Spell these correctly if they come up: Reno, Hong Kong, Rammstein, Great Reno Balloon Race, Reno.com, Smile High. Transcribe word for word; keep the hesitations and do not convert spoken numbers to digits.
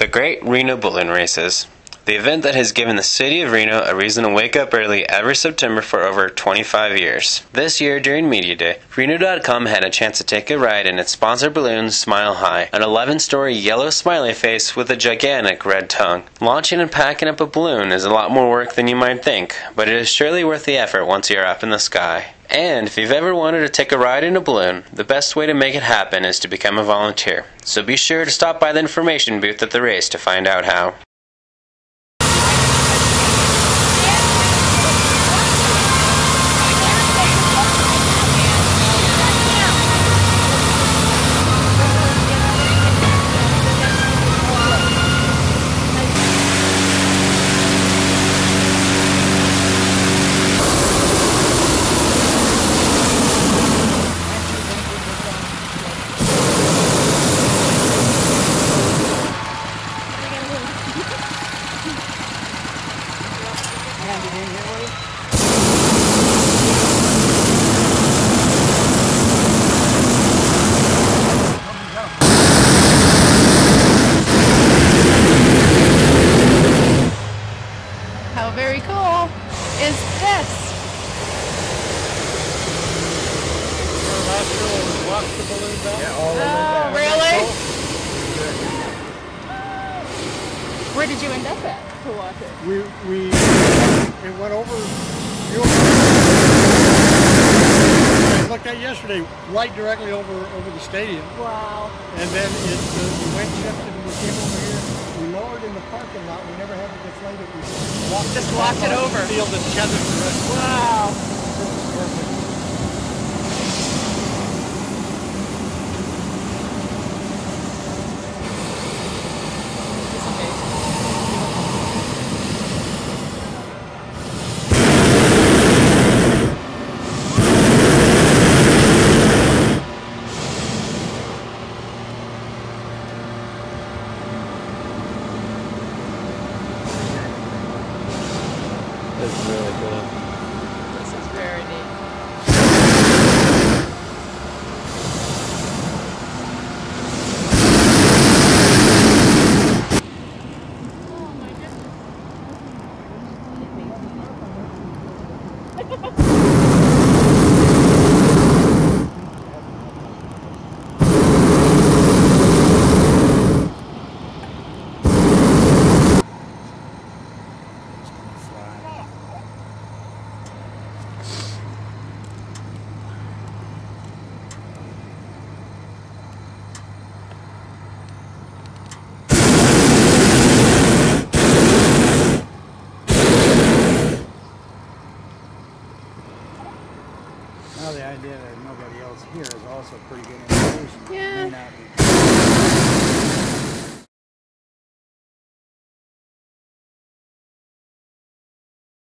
The Great Reno Balloon Races, the event that has given the city of Reno a reason to wake up early every September for over twenty-five years. This year, during Media Day, Reno dot com had a chance to take a ride in its sponsor balloon, Smile High, an eleven-story yellow smiley face with a gigantic red tongue. Launching and packing up a balloon is a lot more work than you might think, but it is surely worth the effort once you are up in the sky. And if you've ever wanted to take a ride in a balloon, the best way to make it happen is to become a volunteer. So be sure to stop by the information booth at the race to find out how. How very cool is this? Oh, really? Where did you end up at to watch it? We, we it went over. I looked at yesterday, right directly over over the stadium. Wow. And then it uh, went shifted and we came over here. We lowered in the parking lot. We never had to deflate it. We walked just walked it over. Field and tethered the rest. Wow. This is perfect. This is really cool. This is very neat. Oh my goodness. Well, the idea that nobody else here is also a pretty good information. Yeah.